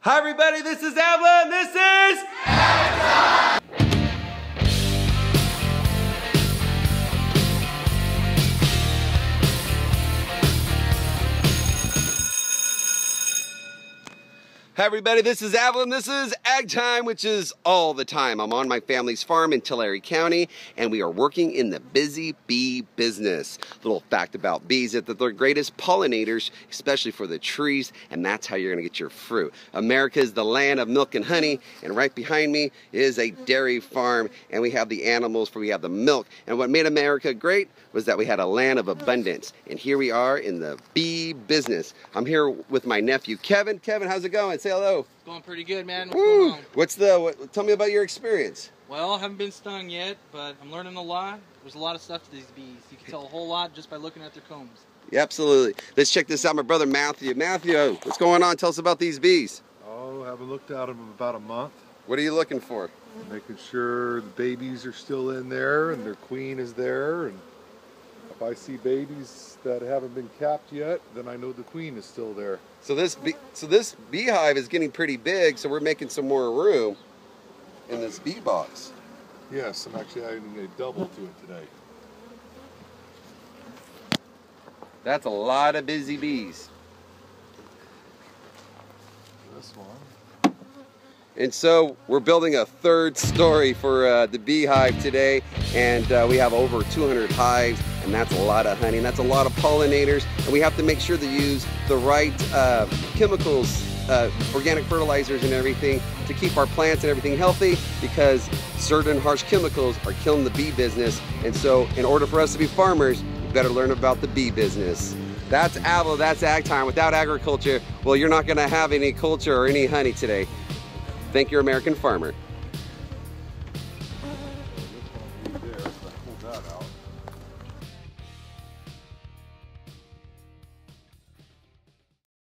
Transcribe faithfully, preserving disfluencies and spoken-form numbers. Hi everybody, this is Avla and this is Ag Time! Hi everybody, this is Avla and this is Ag Time, which is all the time. I'm on my family's farm in Tulare County and we are working in the busy bee business. Little fact about bees is that they're the greatest pollinators, especially for the trees, and that's how you're gonna get your fruit. America is the land of milk and honey, and right behind me is a dairy farm, and we have the animals, for we have the milk. And what made America great was that we had a land of abundance, and here we are in the bee business. I'm here with my nephew, Kevin. Kevin, how's it going? Say hello. It's going pretty good, man. What's going on? What's the, what, tell me about your experience. Well, I haven't been stung yet, but I'm learning a lot. There's a lot of stuff to these bees. You can tell a whole lot just by looking at their combs. Yeah, absolutely. Let's check this out. My brother Matthew. Matthew, what's going on? Tell us about these bees. Oh, I haven't looked at them in about a month. What are you looking for? Making sure the babies are still in there and their queen is there. And if I see babies that haven't been capped yet, then I know the queen is still there. So this bee, so this beehive is getting pretty big, so we're making some more room in this bee box. Yes, I'm actually adding a double to it today. That's a lot of busy bees. This one. And so we're building a third story for uh, the beehive today, and uh, we have over two hundred hives. And that's a lot of honey, and that's a lot of pollinators, and we have to make sure to use the right uh, chemicals, uh, organic fertilizers and everything to keep our plants and everything healthy, because certain harsh chemicals are killing the bee business. And so in order for us to be farmers, we better learn about the bee business. That's Avla, that's Ag Time. Without agriculture, well, you're not gonna have any culture or any honey today. Thank your American farmer.